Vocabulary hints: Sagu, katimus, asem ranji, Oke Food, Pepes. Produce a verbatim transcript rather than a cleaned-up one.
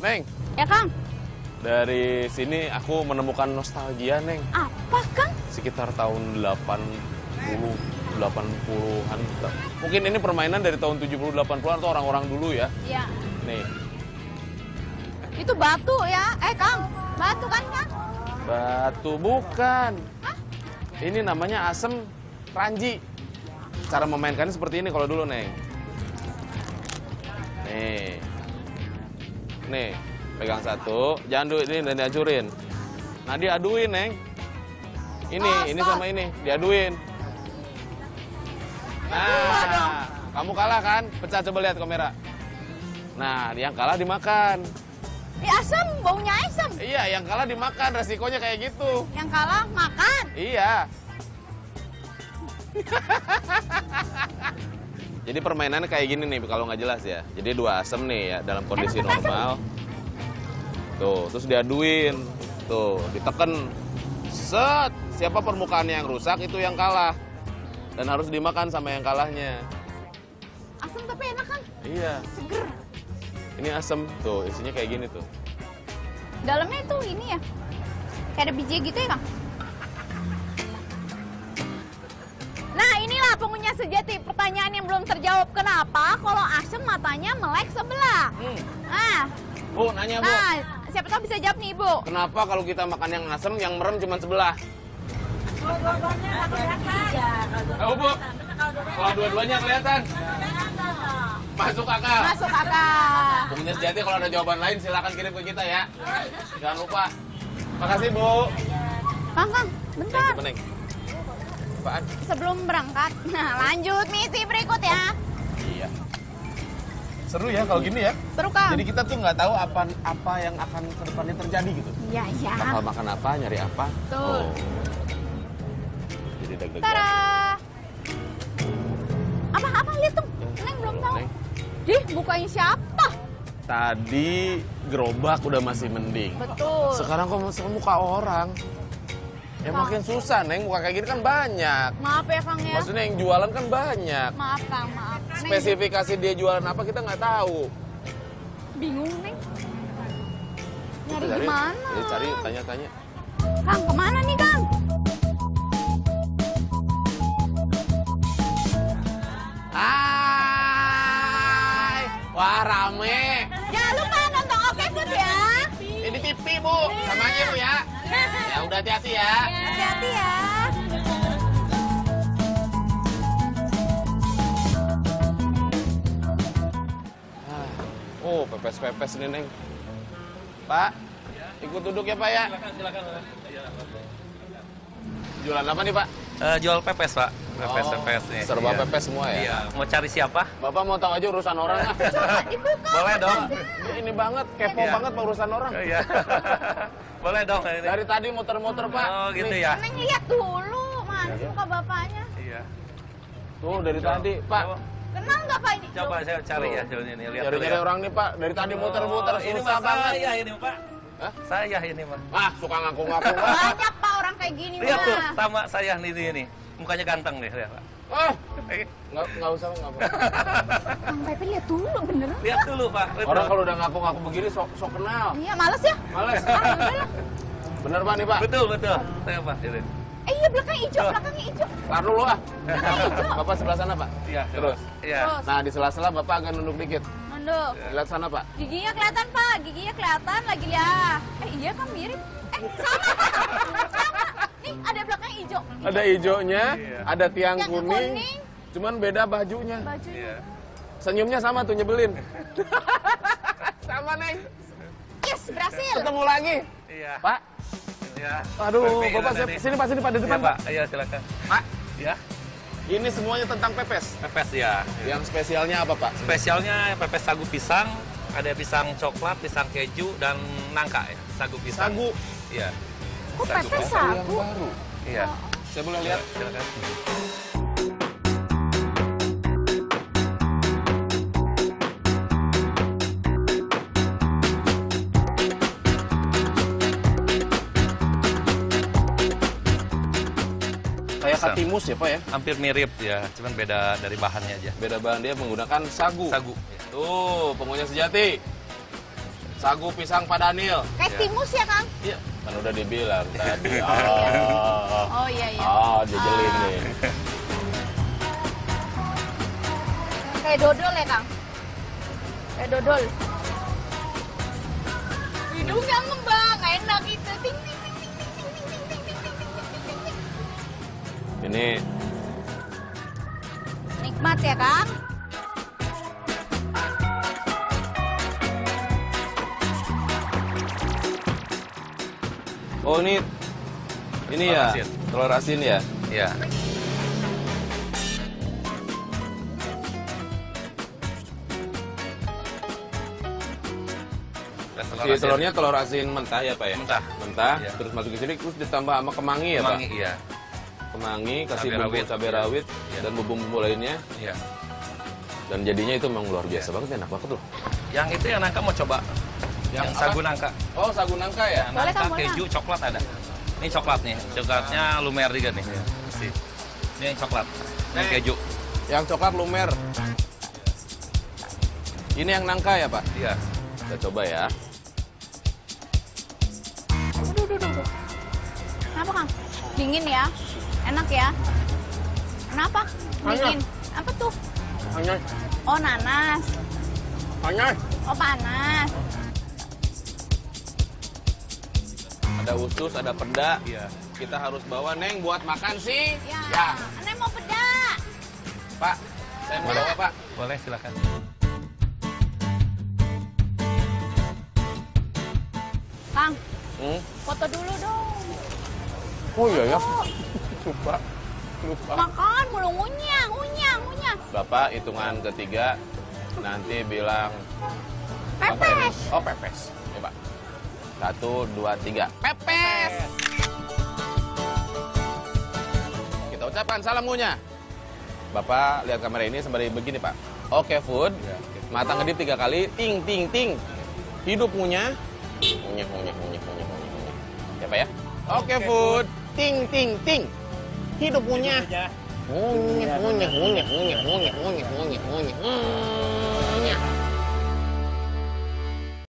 Neng. Ya, Kang? Dari sini aku menemukan nostalgia, Neng. Apa, Kang? Sekitar tahun delapan puluh, delapan puluhan. Mungkin ini permainan dari tahun tujuh puluh, delapan puluhan atau orang-orang dulu ya. Iya. Nih. Itu batu ya. Eh, Kang. Batu kan, Kang? Batu bukan. Hah? Ini namanya asem ranji. Cara memainkannya seperti ini kalau dulu, Neng. Nih. Nih, pegang satu, jangan duit ini dan dihancurin. Nah, diaduin, Neng. Ini, oh, ini sama ini, diaduin. Nah, kamu kalah kan? Pecah, coba lihat kamera. Nah, yang kalah dimakan. Di asem, baunya asem. Iya, yang kalah dimakan, resikonya kayak gitu. Yang kalah makan. Iya. Jadi permainannya kayak gini nih kalau nggak jelas ya. Jadi dua asem nih ya dalam kondisi enak, normal. Asem. Tuh, terus diaduin. Tuh, diteken. Set, siapa permukaannya yang rusak itu yang kalah. Dan harus dimakan sama yang kalahnya. Asem tapi enak kan? Iya. Seger. Ini asem. Tuh, isinya kayak gini tuh. Dalamnya itu ini ya? Kayak ada biji gitu ya, Kang? Pengunyah sejati, pertanyaan yang belum terjawab, kenapa kalau asem matanya melek sebelah? Hmm. Ah, Bu, nanya Bu. Nah, siapa tahu bisa jawab nih Ibu. Kenapa kalau kita makan yang asem, yang merem cuma sebelah? Kalau dua-duanya kelihatan. Tahu Bu? Kalau dua-duanya kelihatan. Masuk akal. Masuk akal. Pengunyah sejati kalau ada jawaban lain silakan kirim ke kita ya. Jangan lupa. Makasih Bu. Kang, Kang, bentar. Apaan? Sebelum berangkat, nah lanjut misi berikut ya. Iya. Seru ya kalau gini ya. Seru Kang. Jadi kita tuh nggak tahu apa apa yang akan kedepannya terjadi gitu. Iya iya. Bakal makan apa, nyari apa. Tuh. Oh. Jadi deg-degan. Tara. Apa apa lihat tuh? Neng belum tahu. Dih bukanya siapa? Tadi gerobak udah masih mending. Betul. Sekarang kok masuk muka orang. Ya Kang. Makin susah, Neng. Muka kayak gini kan banyak. Maaf ya, Kang, ya? Maksudnya yang jualan kan banyak. Maaf, Kang, maaf. Neng. Spesifikasi dia jualan apa kita nggak tahu. Bingung, Neng. Nyari cari, gimana? Jadi cari, tanya-tanya. Kang, kemana nih, Kang? Hai! Wah, rame! Jangan lupa nonton Oke Food ya! Ini T V, Bu. Sama aja, Bu, ya. Ya udah hati-hati ya. Hati-hati ya. Oh, pepes-pepes nih, Neng. Pak, ikut duduk ya, Pak ya. Silakan, silakan. Jualan apa nih, Pak? Uh, jual pepes, Pak. Pepes-pepes nih. Serba pepes semua ya. Iya. Mau cari siapa? Bapak mau tahu aja urusan orang. Ah. Dibuka. Boleh dong. Ini banget, kepo iya. banget urusan orang. Iya. Boleh dong. Ini. Dari tadi muter-muter, Pak. Oh, gitu nih. Ya. Neng lihat dulu, mana iya. muka bapaknya. Iya. Tuh, dari Jauh. tadi, Pak. Jauh. Kenal nggak, Pak? Ini? Coba saya cari Tuh. ya, jalannya nih. Lihat Cari-cari orang nih, Pak. Dari tadi muter-muter. Oh, ini masalah ya ini, Pak. Hah? Saya ini, Pak. Ah, suka ngaku-ngaku. Banyak, Pak, orang kayak gini, Pak. Lihat tuh, sama saya nih, ini. Mukanya ganteng nih, lihat, Pak. Oh, nggak, nggak usah, nggak apa-apa. Kang Pepe lihat dulu, beneran. Lihat dulu, Pak. Lihat Orang dulu. kalau udah ngaku-ngaku begini, sok sok kenal. Iya, males ya? Males. Ah, udahlah. Bener, Pak, nih, Pak? Betul, betul. Saya, Pak, ini. Eh, iya, belakang hijau, oh. belakang hijau. Kelar dulu, ah. Bapak sebelah sana, Pak? Iya, terus. Iya. Nah, di sela-sela Bapak agak nunduk dikit. Nunduk. Lihat sana, Pak. Giginya kelihatan, Pak. Giginya kelihatan lagi, ya. Eh, iya, Kang, mirip. Eh, sama, sama. Nih, ada belakang hijau. Ada hijaunya, iya. ada tiang kuning, kuning, cuman beda bajunya. Bajunya. Iya. Senyumnya sama tuh, nyebelin. Sama, Neng. Yes, berhasil. Ketemu lagi. Iya. Pak. Iya. Aduh, Pepe, Bapak, sini, sini Pak, sini Pak, di depan, iya, Pak. Iya, silakan. Pak. Iya. Ini semuanya tentang pepes? Pepes, ya. Yang spesialnya apa, Pak? Spesialnya pepes sagu pisang, ada pisang coklat, pisang keju, dan nangka, ya. Sagu pisang. Sagu? Iya. Kok pepes sagu? Iya. Saya boleh lihat? Silakan. Kayak katimus ya, Pak ya? Hampir mirip ya, cuman beda dari bahannya aja. Beda bahan, dia menggunakan sagu. Sagu. Tuh, pengunyah sejati. Sagu pisang Pak Daniel. Kayak timus ya, Kang? Iya. Kan udah dibilang tadi. Oh, iya, iya. Oh, dijelin nih. Kayak dodol ya, Kang? Kayak dodol. Hidungnya ngembang, enak gitu. Ting, ting, ting, ting, ting, ting, ting, ting, ting, ting, ting, ting. Ini... nikmat ya, Kang? Oh ini, ini ya, telur asin ya? Iya. Si telurnya telur asin mentah ya Pak ya? Mentah. Mentah, iya. Terus masuk ke sini, terus ditambah sama kemangi ya Pak? Kemangi, iya. Kemangi, kasih cabai bumbu rawit, cabai iya. rawit, iya. dan bumbu-bumbu lainnya. Iya. Dan jadinya itu memang luar biasa iya. banget, enak banget loh. Yang itu yang nangka mau coba. Yang, yang sagu nangka. Oh, sagu nangka ya? Boleh, nangka, keju, coklat ada. Ini coklat nih, coklatnya lumer juga nih. Ini yang coklat, ini keju. Yang coklat lumer. Ini yang nangka ya, Pak? Iya. Kita coba ya. Aduh, aduh, aduh. Kenapa, Kang? Dingin ya? Enak ya? Kenapa? Dingin. Anak. Apa tuh? Panas. Oh, nanas. Panas. Oh, panas. Ada usus, ada peda. Iya. Kita harus bawa Neng buat makan sih. Ya. ya. Neng mau peda. Pak, saya mau bawa Pak. Boleh, silakan. Kang, hmm? foto dulu dong. Oh iya ya. Lupa. Lupa. Makan mulu ngunyah, ngunyah, ngunyah. Bapak hitungan ketiga nanti bilang pepes. Oh, pepes. Ya, Pak. Satu, dua, tiga. Pepes! Kita ucapkan salam ngunyah. Bapak lihat kamera ini sembari begini, Pak. Oke Food, mata ngedip tiga kali. Ting, ting, ting. Hidup ngunyah. Ngunyah, ngunyah, ngunyah, ngunyah, ngunyah. Ya, Pak ya? Oke Food, ting, ting, ting. Hidup ngunyah. Ngunyah, ngunyah, ngunyah, ngunyah, ngunyah, ngunyah, ngunyah, ngunyah.